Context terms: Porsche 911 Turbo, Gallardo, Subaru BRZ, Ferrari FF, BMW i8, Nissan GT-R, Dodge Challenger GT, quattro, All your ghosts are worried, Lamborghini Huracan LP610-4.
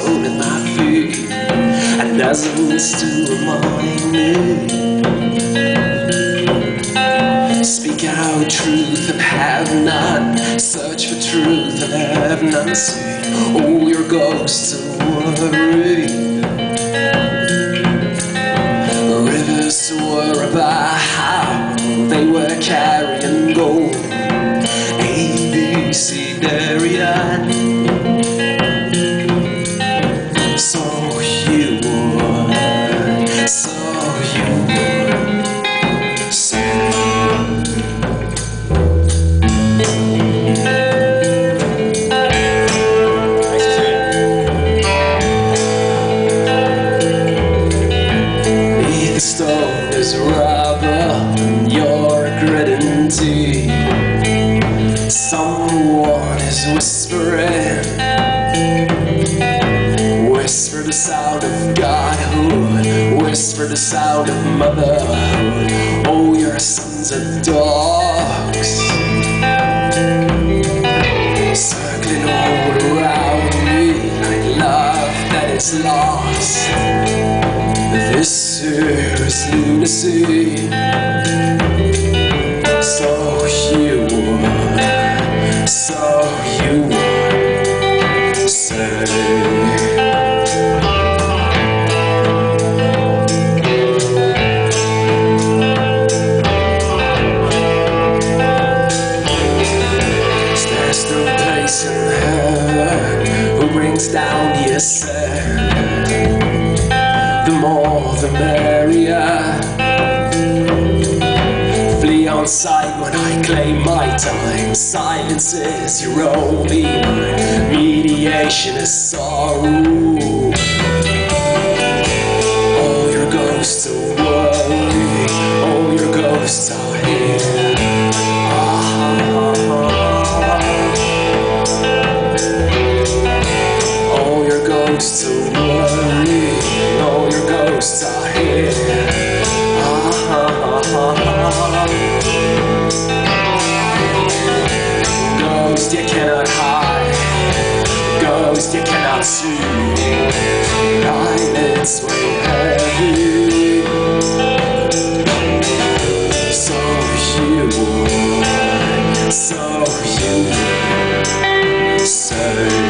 alone in my feet, and nuzzles to the morning moon. Speak out truth and have none, search for truth and have none, see all your ghosts are worried. Rivers swore about how they were carrying gold, ABC Darien. Stone is rubber, you're gritting deep. Someone is whispering. Whisper the sound of godhood, whisper the sound of motherhood. Oh, your sons are dogs, circling all around me, like love that is lost. This is lunacy. So you were, so you were, say. There's no place in heaven who brings down the ascent. The more the merrier. Flee on sight when I claim my time. Silence is your only mind. Mediation is sorrow. All your ghosts are worried. All your ghosts are here. All your ghosts are worried. Ghost you cannot hide, ghost you cannot see. Silence will have you. So you would, so you would say.